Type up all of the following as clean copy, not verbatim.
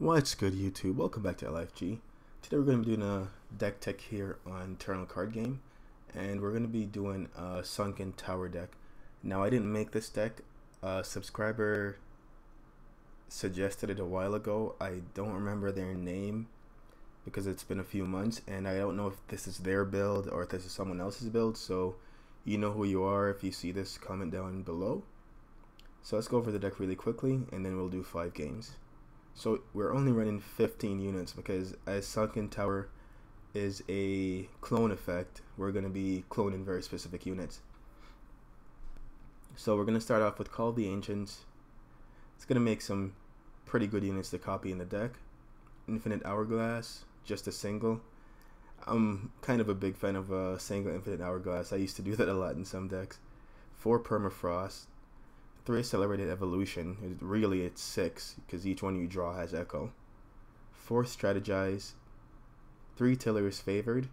What's good, YouTube? Welcome back to LFG. Today we're going to be doing a deck tech here on Eternal card game, and we're going to be doing a Sunken Tower deck. Now, I didn't make this deck. A subscriber suggested it a while ago. I don't remember their name because it's been a few months, and I don't know if this is their build or if this is someone else's build, so you know who you are. If you see this, comment down below. So let's go over the deck really quickly, and then we'll do 5 games. So we're only running 15 units because as Sunken Tower is a clone effect, we're going to be cloning very specific units. So we're going to start off with Call the Ancients. It's going to make some pretty good units to copy in the deck. Infinite Hourglass, just a single. I'm kind of a big fan of a single Infinite Hourglass. I used to do that a lot in some decks. 4 Permafrost. 3 Accelerated Evolution. Really, it's 6 because each one you draw has Echo. 4 Strategize. 3 Talir's Favored.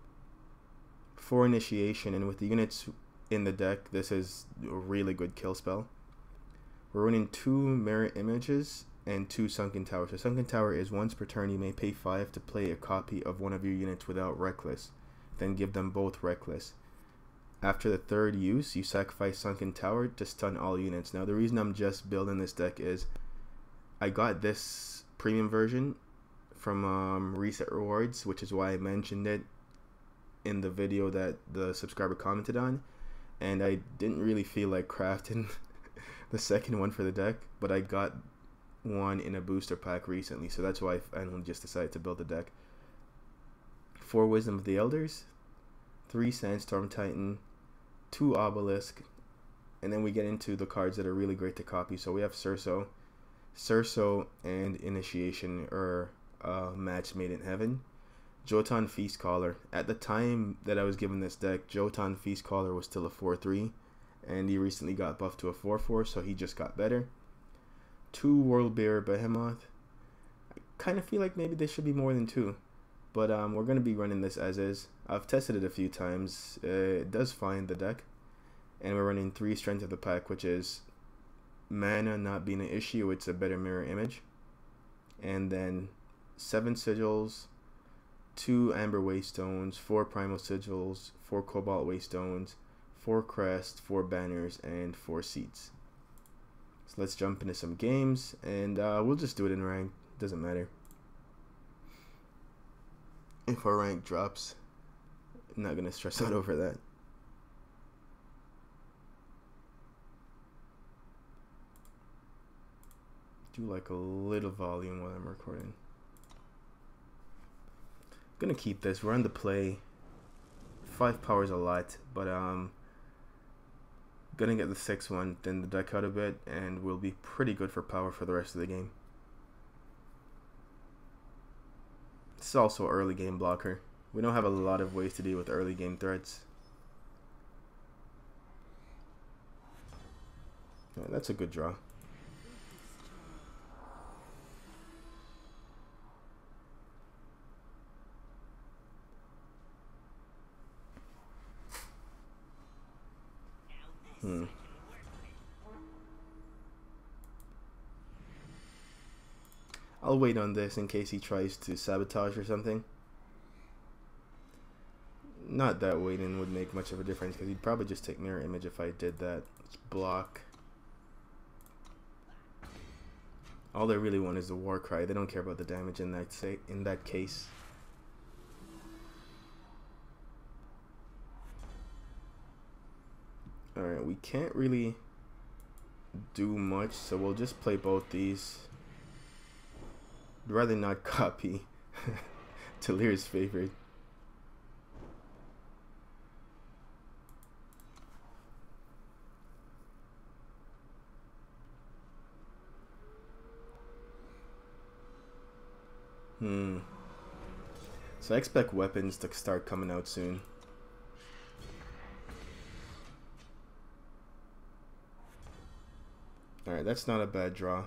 4 Initiation, and with the units in the deck, this is a really good kill spell. We're running 2 Mirror Images and 2 Sunken Towers. So Sunken Tower is once per turn you may pay 5 to play a copy of one of your units without Reckless, then give them both Reckless. After the third use, you sacrifice Sunken Tower to stun all units. Now, the reason I'm just building this deck is I got this premium version from Reset Rewards, which is why I mentioned it in the video that the subscriber commented on. And I didn't really feel like crafting the second one for the deck, but I got one in a booster pack recently, so that's why I just decided to build the deck. 4 Wisdom of the Elders. 3 Sandstorm Titan. 2 Obelisk, and then we get into the cards that are really great to copy. So we have Cirso. Cirso and Initiation are a match made in heaven. Jotun Feast-Caller. At the time that I was given this deck, Jotun Feast-Caller was still a 4-3, and he recently got buffed to a 4-4, so he just got better. 2 Worldbearer Behemoth. I kind of feel like maybe this should be more than 2. But we're going to be running this as is. I've tested it a few times. It does fine, the deck. And we're running 3 Strength of the Pack, which is mana not being an issue. It's a better Mirror Image. And then 7 Sigils, 2 Amber Waystones, 4 Primal Sigils, 4 Cobalt Waystones, 4 Crest, 4 Banners, and 4 Seats. So let's jump into some games, and we'll just do it in ranked. Doesn't matter. If our rank drops, I'm not going to stress out over that. Do like a little volume while I'm recording. I'm going to keep this. We're on the play. 5 power is a lot, but going to get the 6th one, then the deck out a bit, and we'll be pretty good for power for the rest of the game. This is also an early game blocker. We don't have a lot of ways to deal with early game threats. Yeah, that's a good draw. I'll wait on this in case he tries to sabotage or something. Not that waiting would make much of a difference because he'd probably just take Mirror Image if I did that. Let's block. All they really want is the War Cry. They don't care about the damage in that case. Alright, we can't really do much, so we'll just play both these. I'd rather not copy Talir's Favored. So I expect weapons to start coming out soon. Alright, that's not a bad draw.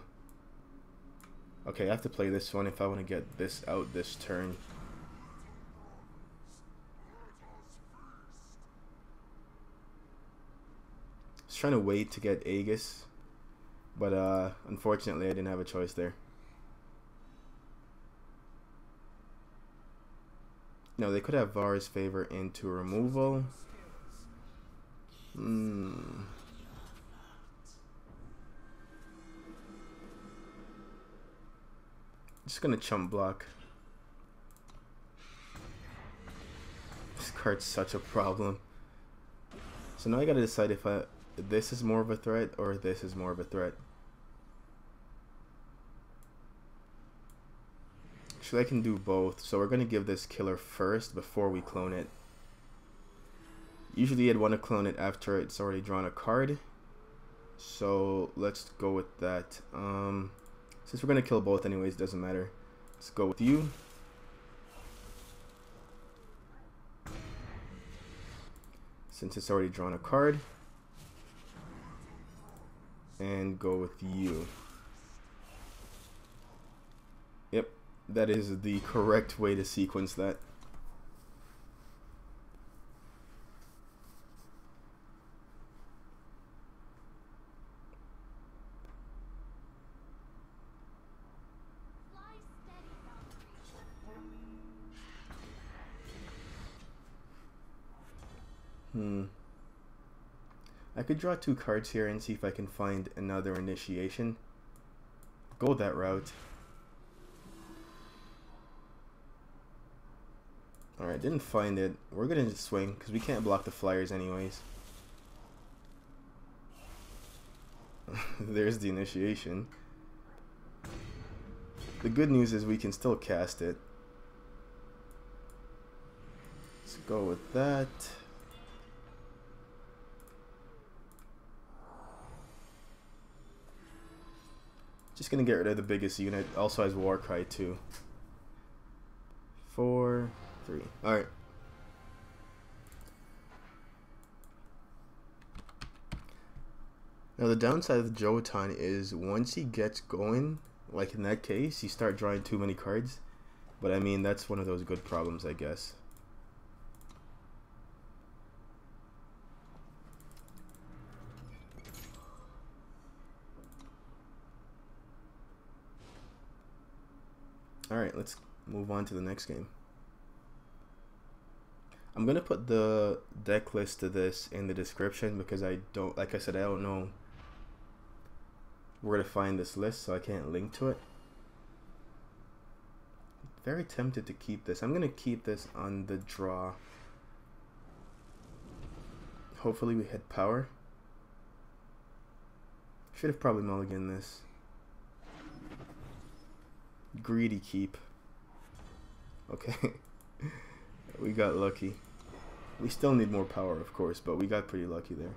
Okay, I have to play this one if I want to get this out this turn. I was trying to wait to get Aegis, but unfortunately I didn't have a choice there. No, they could have Var's favor into removal. Just gonna chump block. This card's such a problem. So now I gotta decide if this is more of a threat or this is more of a threat. Actually, I can do both. So we're gonna give this killer first before we clone it. Usually I'd want to clone it after it's already drawn a card, so let's go with that. Since we're gonna kill both anyways, doesn't matter. Let's go with you. Since it's already drawn a card, and go with you. Yep, that is the correct way to sequence that. I could draw two cards here and see if I can find another initiation. Go that route. Alright, didn't find it. We're gonna just swing because we can't block the flyers anyways. There's the initiation. The good news is we can still cast it. Let's go with that. Just gonna get rid of the biggest unit. Also has Warcry too. 4, 3. All right. Now the downside of Jotun is once he gets going, like in that case, you start drawing too many cards. But I mean, that's one of those good problems, I guess. Alright, let's move on to the next game. I'm gonna put the deck list to this in the description because like I said, I don't know where to find this list, so I can't link to it. Very tempted to keep this. I'm gonna keep this on the draw. Hopefully we hit power. Should have probably mulliganed this. Greedy keep. Okay. We got lucky. We still need more power, of course, but we got pretty lucky there.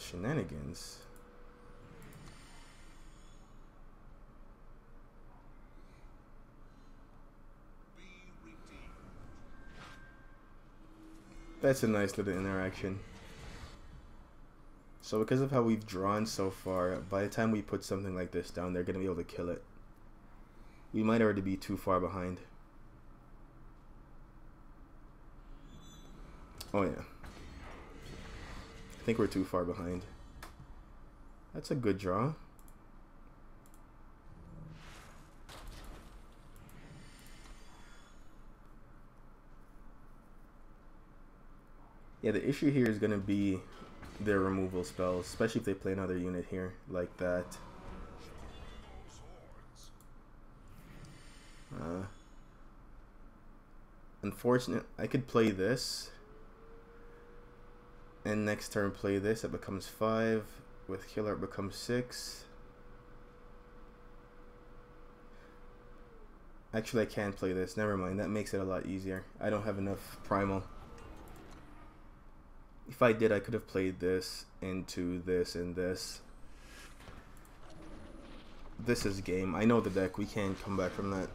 Shenanigans. That's a nice little interaction. So because of how we've drawn so far, by the time we put something like this down, they're going to be able to kill it. We might already be too far behind. Oh yeah. I think we're too far behind. That's a good draw. Yeah, the issue here is going to be their removal spells, especially if they play another unit here like that. Unfortunate, I could play this and next turn play this. It becomes 5. With killer it becomes 6. Actually, I can play this. Never mind, that makes it a lot easier. I don't have enough primal. If I did, I could have played this into this and this. This is game. I know the deck. We can't come back from that.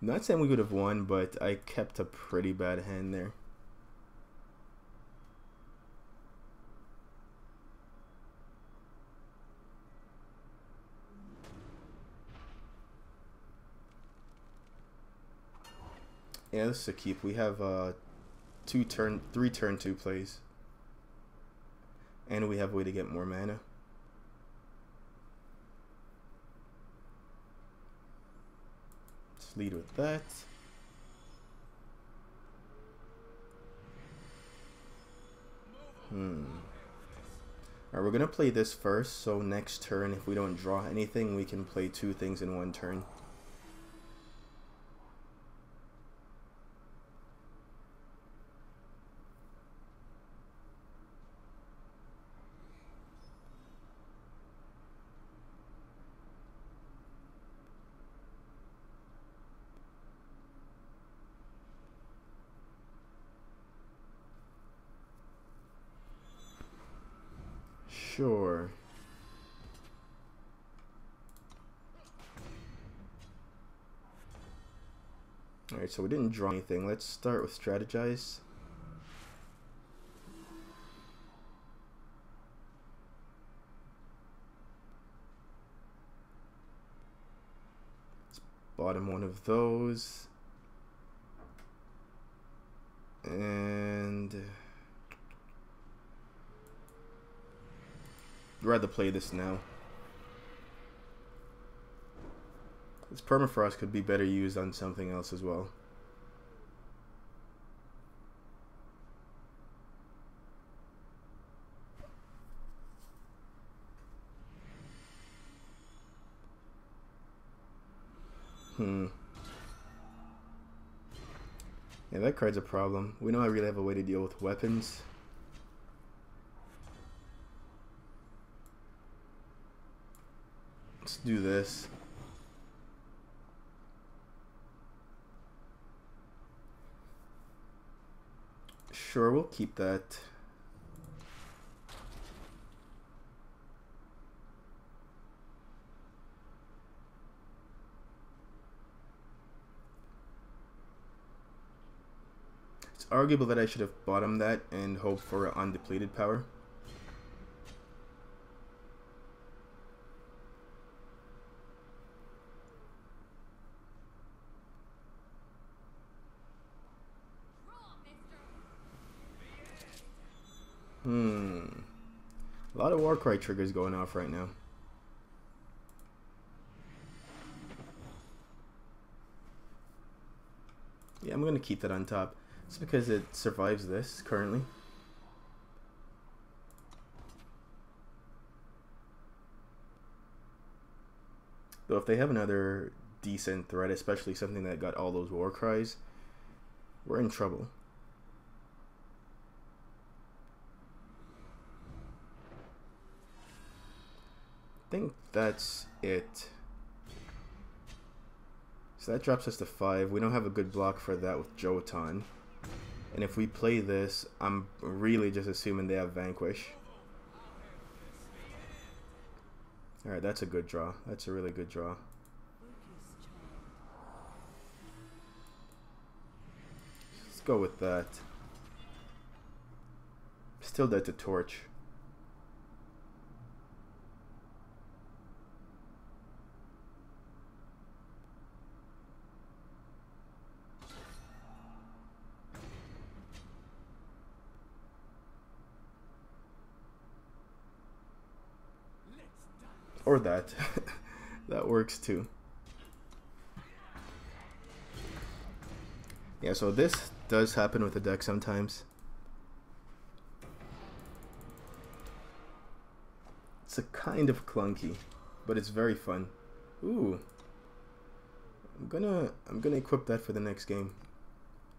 Not saying we would have won, but I kept a pretty bad hand there. Yeah, this is a keep. We have three turn two plays. And we have a way to get more mana. Let's lead with that. Alright, we're going to play this first, so next turn, if we don't draw anything, we can play two things in one turn. Sure. Alright, so we didn't draw anything. Let's start with Strategize. Let's bottom one of those. And... I'd rather play this now. This Permafrost could be better used on something else as well. Yeah, that card's a problem. We don't really have a way to deal with weapons. Let's do this. Sure, we'll keep that. It's arguable that I should have bottomed that and hoped for an undepleted power. A lot of Warcry triggers going off right now. Yeah, I'm going to keep that on top. It's because it survives this currently. Though if they have another decent threat, especially something that got all those war cries, we're in trouble. I think that's it. So that drops us to 5. We don't have a good block for that with Jotun. And if we play this, I'm really just assuming they have Vanquish. Alright, that's a good draw. That's a really good draw. Let's go with that. Still dead to torch. Or that. That works too. Yeah, so this does happen with the deck sometimes. It's a kind of clunky, but it's very fun. Ooh. I'm gonna equip that for the next game.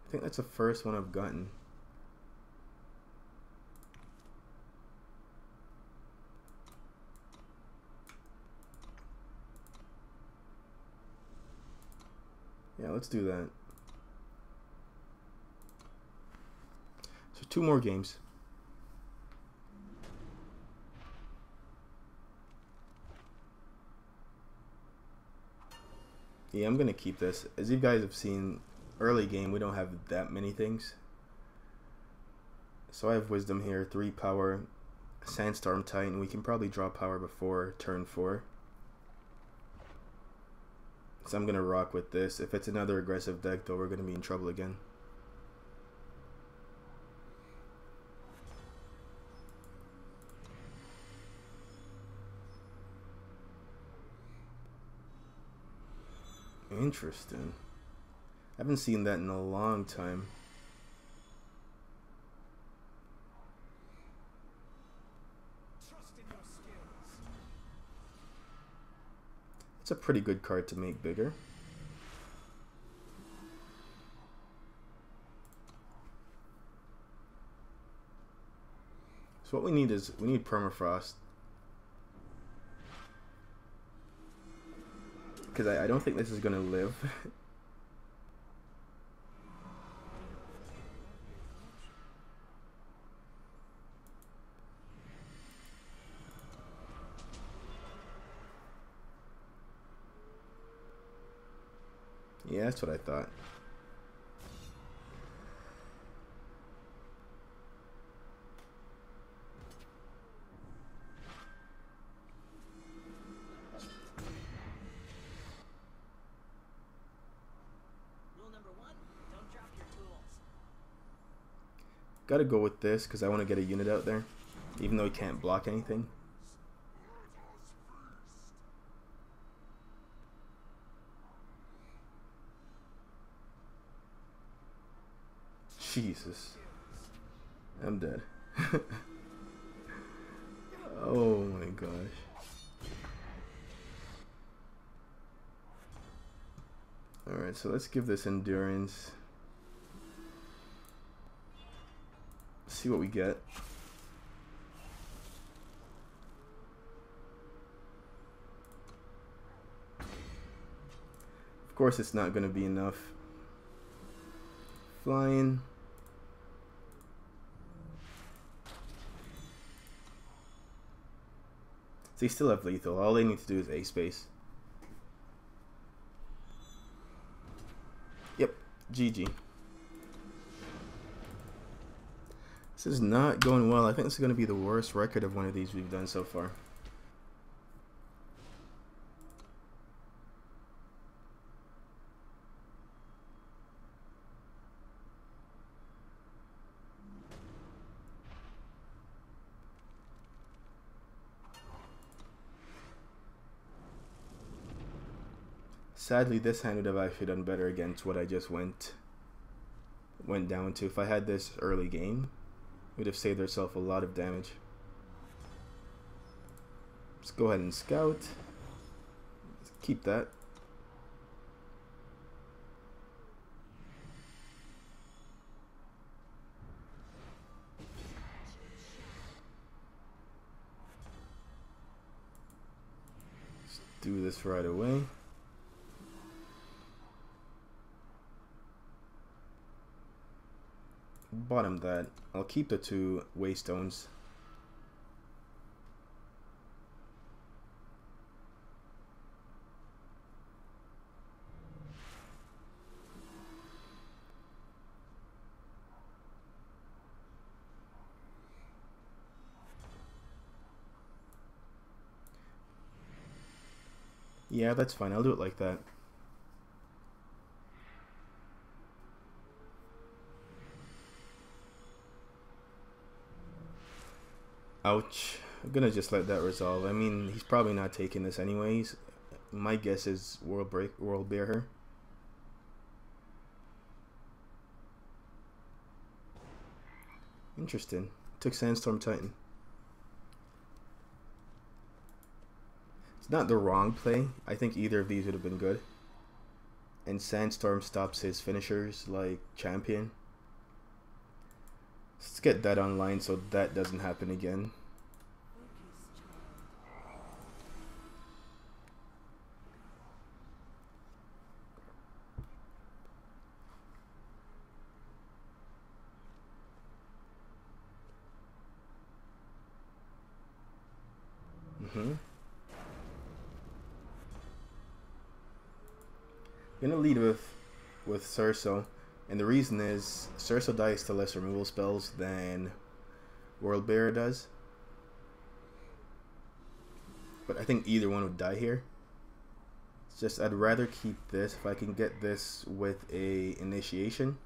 I think that's the first one I've gotten. Yeah, let's do that. So 2 more games. Yeah, I'm going to keep this. As you guys have seen, early game, we don't have that many things. So I have Wisdom here, 3 power, Sandstorm Titan. We can probably draw power before turn 4. because I'm going to rock with this. If it's another aggressive deck, though, we're going to be in trouble again. Interesting. I haven't seen that in a long time. It's a pretty good card to make bigger. So what we need is, we need Permafrost. Because I don't think this is going to live. Yeah, that's what I thought. Rule number one, don't drop your tools. Gotta go with this because I want to get a unit out there, even though he can't block anything. Jesus, I'm dead. Oh my gosh. Alright, so let's give this endurance. See what we get. Of course it's not going to be enough. Flying. So they still have lethal. All they need to do is ace base. Yep. GG. This is not going well. I think this is going to be the worst record of one of these we've done so far. Sadly, this hand would have actually done better against what I just went down to. If I had this early game, we'd have saved ourselves a lot of damage. Let's go ahead and scout. Let's keep that. Let's do this right away. Bottom that. I'll keep the two waystones. Yeah, that's fine. I'll do it like that. Ouch. I'm gonna just let that resolve. I mean, he's probably not taking this anyways. My guess is Worldbearer. Interesting. Took Sandstorm Titan. It's not the wrong play. I think either of these would have been good. And Sandstorm stops his finishers like champion. Let's get that online so that doesn't happen again. I'm gonna lead with Cirso. And the reason is, Cirso dies to less removal spells than Worldbearer does. But I think either one would die here. Just I'd rather keep this if I can get this with a initiation.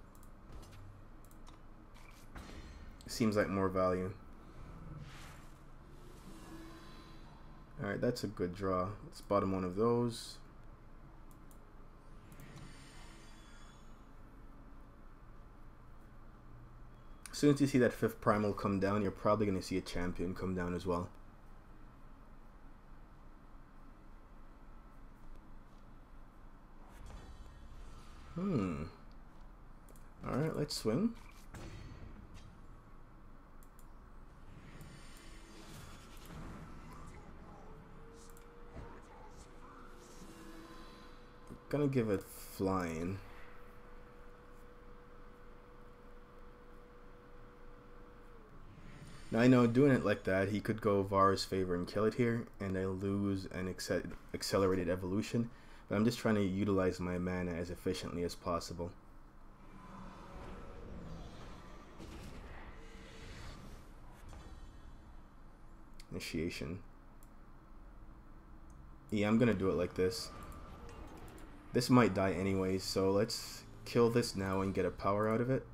Seems like more value. Alright, that's a good draw. Let's bottom one of those. As soon as you see that fifth primal come down, you're probably going to see a champion come down as well. Alright, let's swing. Gonna give it flying. Now I know doing it like that, he could go Var's favor and kill it here, and I lose an accelerated evolution. But I'm just trying to utilize my mana as efficiently as possible. Initiation. Yeah, I'm gonna do it like this. This might die anyways, so let's kill this now and get a power out of it.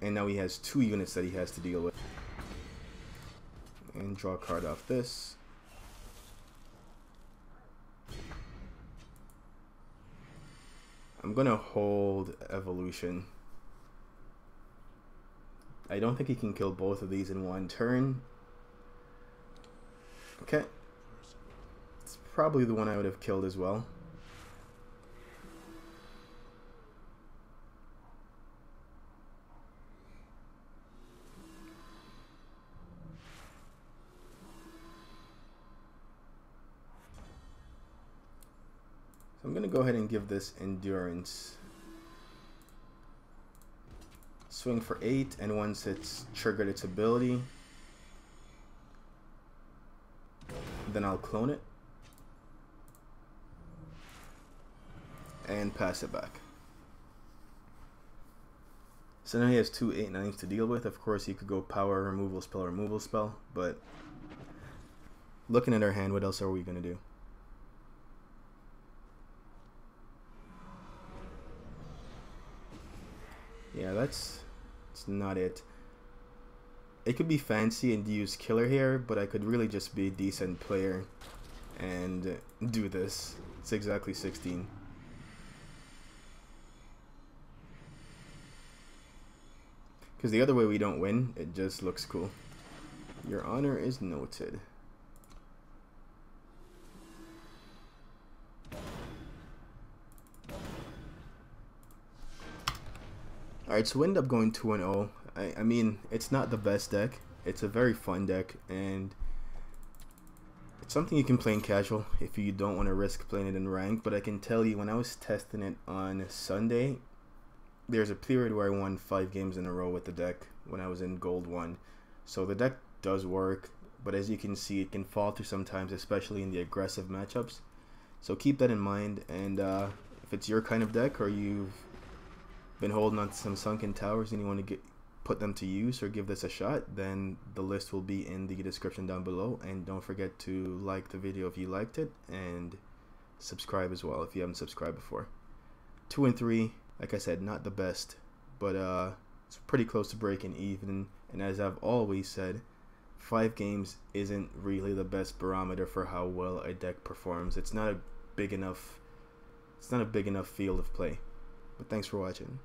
And now he has 2 units that he has to deal with. And draw a card off this. I'm gonna hold evolution. I don't think he can kill both of these in one turn. Okay. Probably the one I would have killed as well. So I'm going to go ahead and give this endurance. Swing for 8, and once it's triggered its ability, then I'll clone it. And pass it back. So now he has 2 8/9s to deal with. Of course, he could go power, removal spell, but looking at our hand, what else are we going to do? Yeah, that's not it. It could be fancy and use killer here, but I could really just be a decent player and do this. It's exactly 16. Because the other way we don't win, it just looks cool. Your honor is noted. Alright, so we end up going 2-0. I mean, it's not the best deck. It's a very fun deck, and it's something you can play in casual if you don't want to risk playing it in ranked. But I can tell you, when I was testing it on Sunday, there's a period where I won 5 games in a row with the deck when I was in Gold 1. So the deck does work, but as you can see, it can fall through sometimes, especially in the aggressive matchups. So keep that in mind, and if it's your kind of deck or you've been holding on to some sunken towers and you want to put them to use or give this a shot, then the list will be in the description down below. And don't forget to like the video if you liked it, and subscribe as well if you haven't subscribed before. 2 and 3. Like I said, not the best, but it's pretty close to breaking even. And as I've always said, 5 games isn't really the best barometer for how well a deck performs. It's not a big enough field of play. But thanks for watching.